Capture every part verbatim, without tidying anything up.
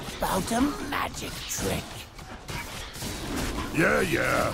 How about a magic trick? Yeah, yeah.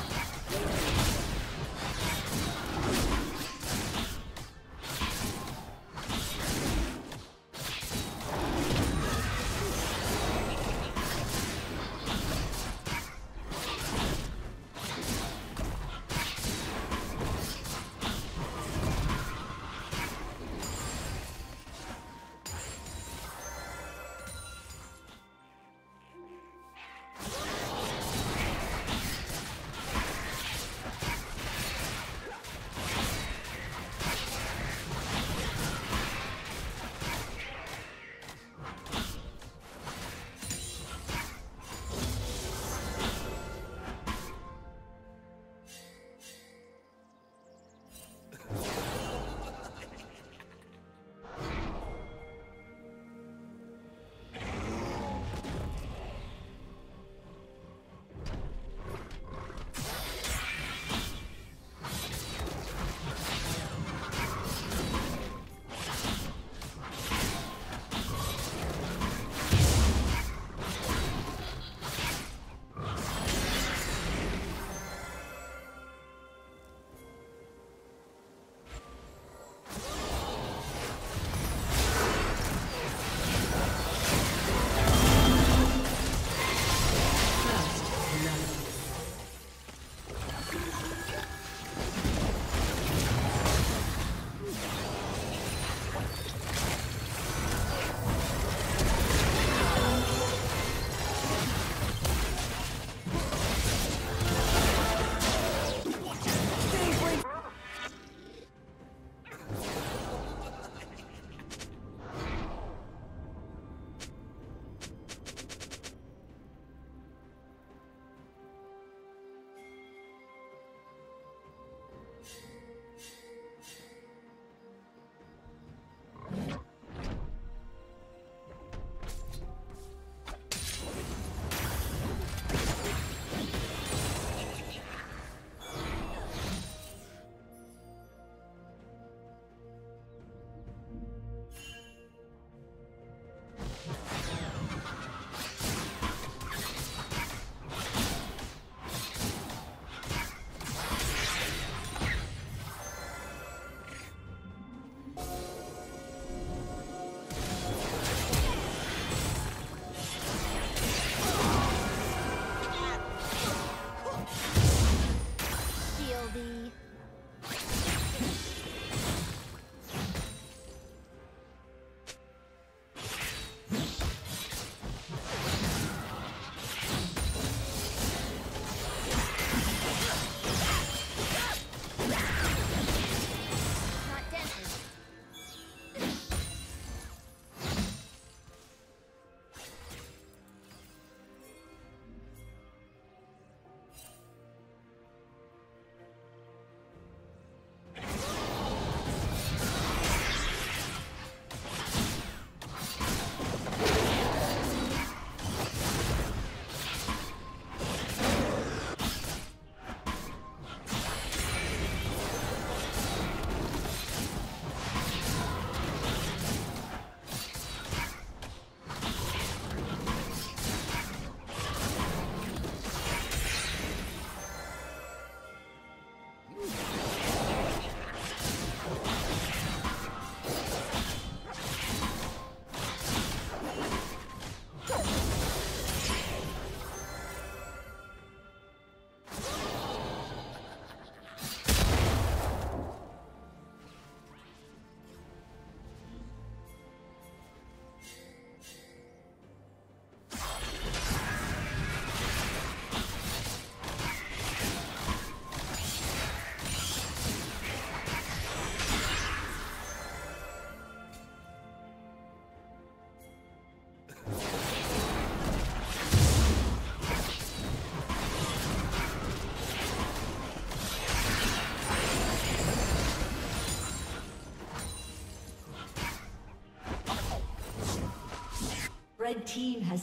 Red team has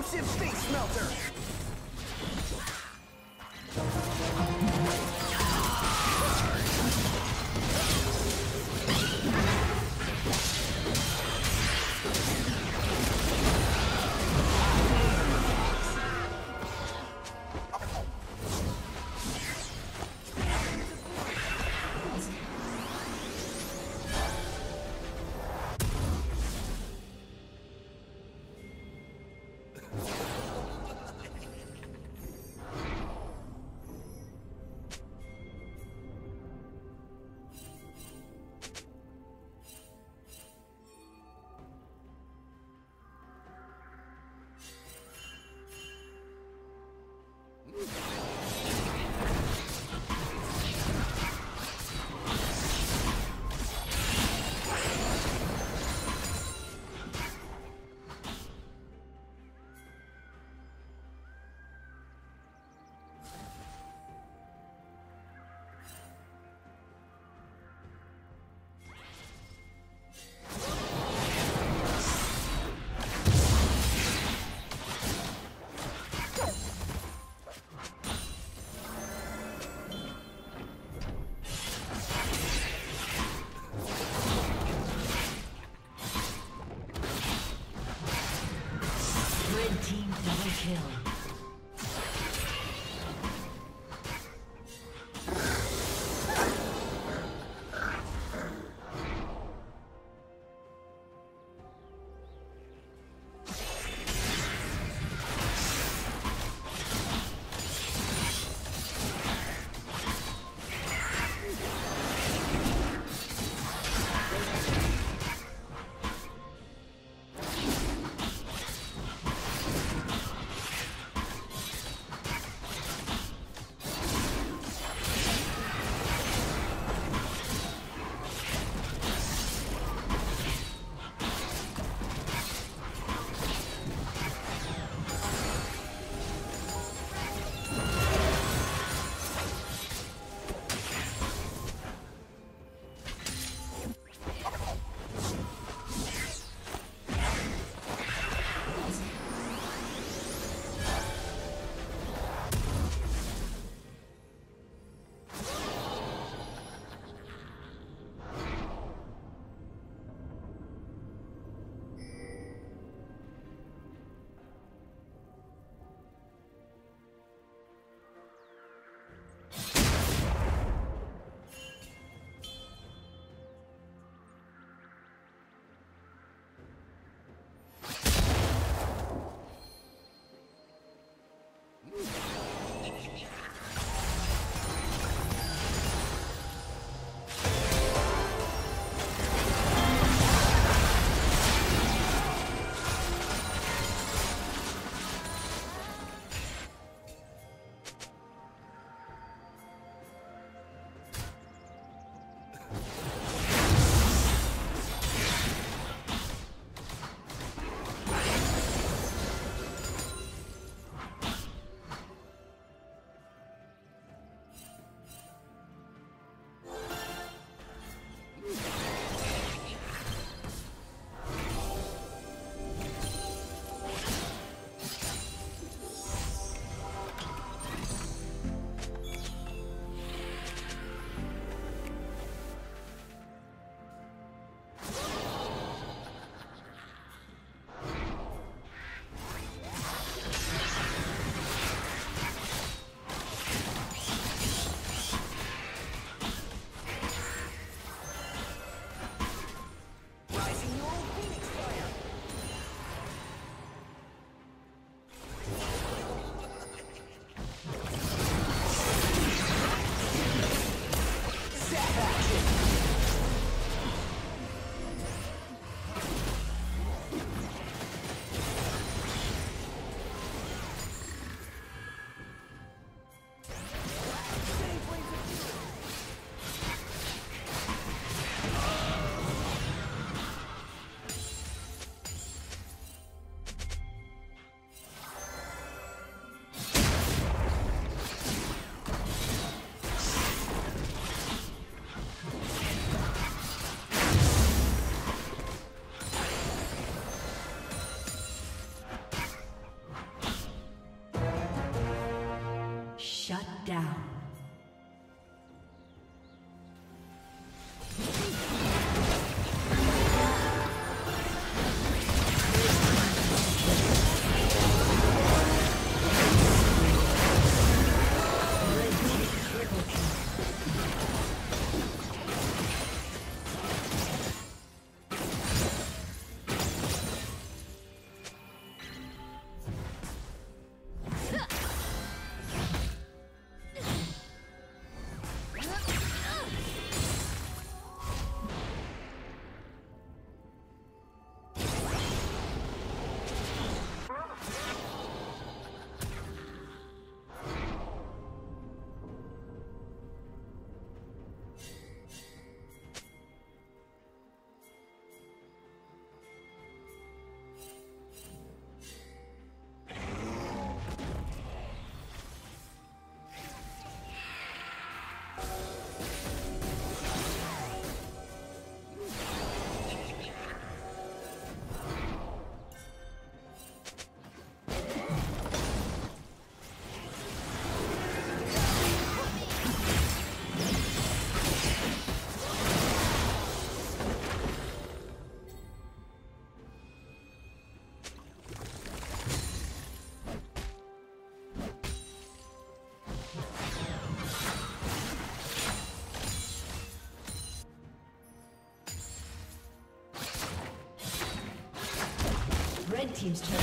Explosive face melter. Red team's turn.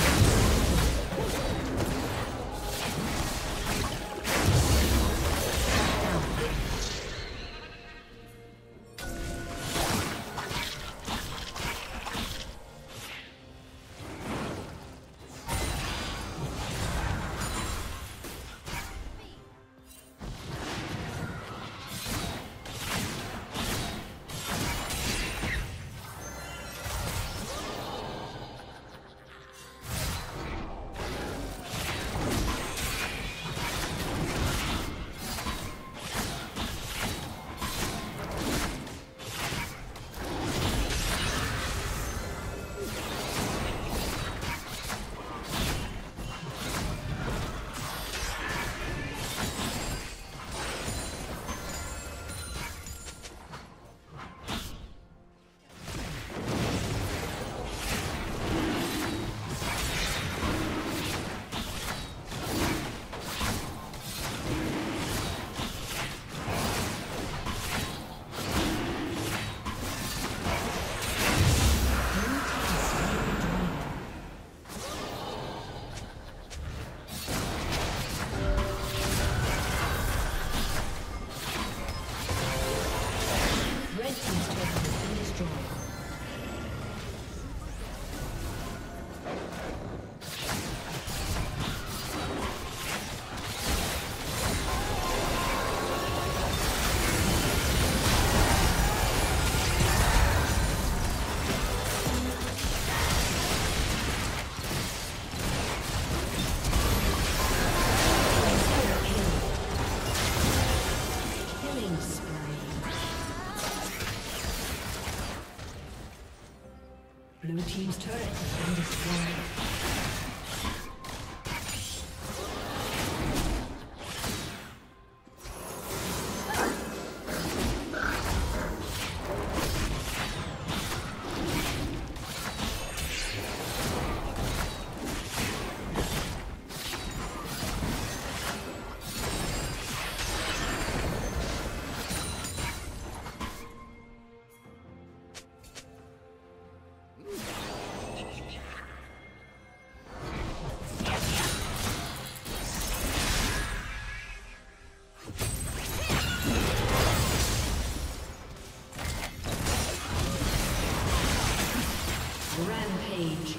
Blue team's turret has been destroyed. Rampage.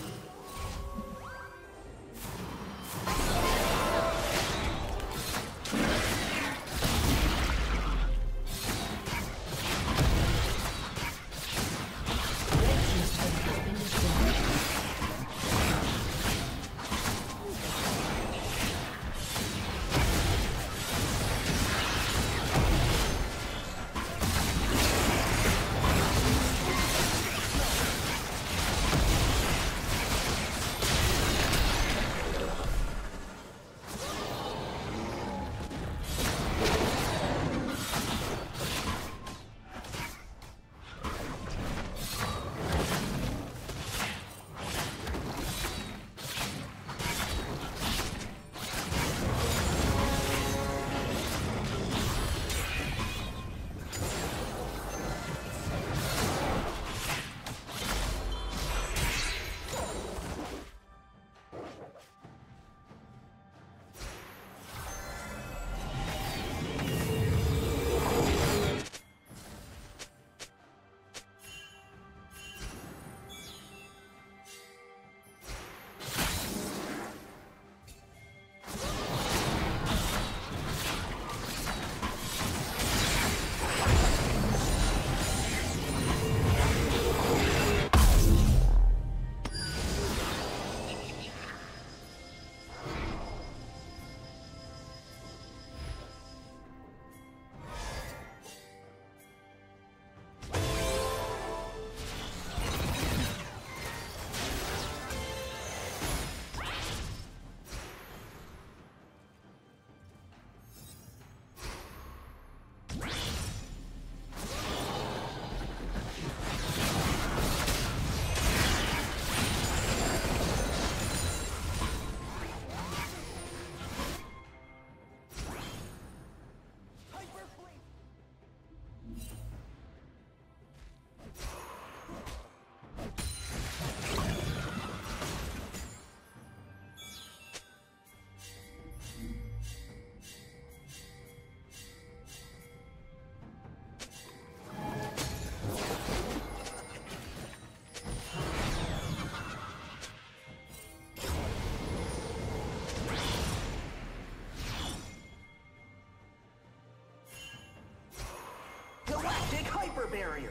barrier.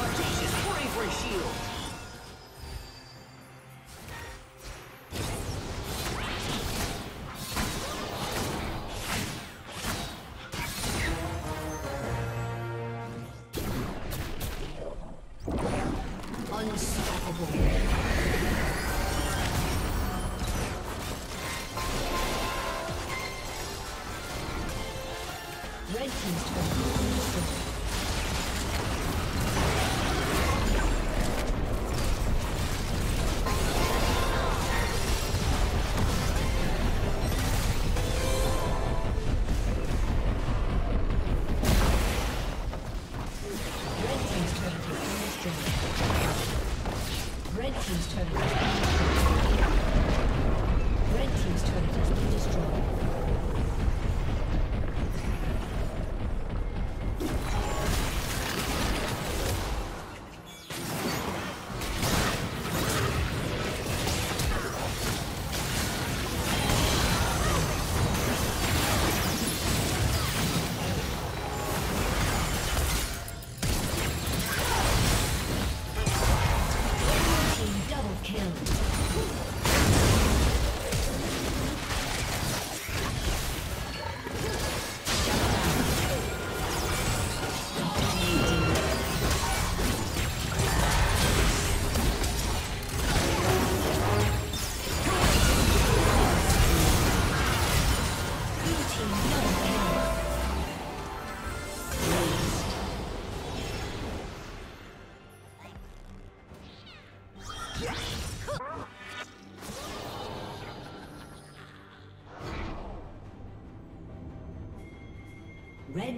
Audacious bravery shield. Red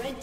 Red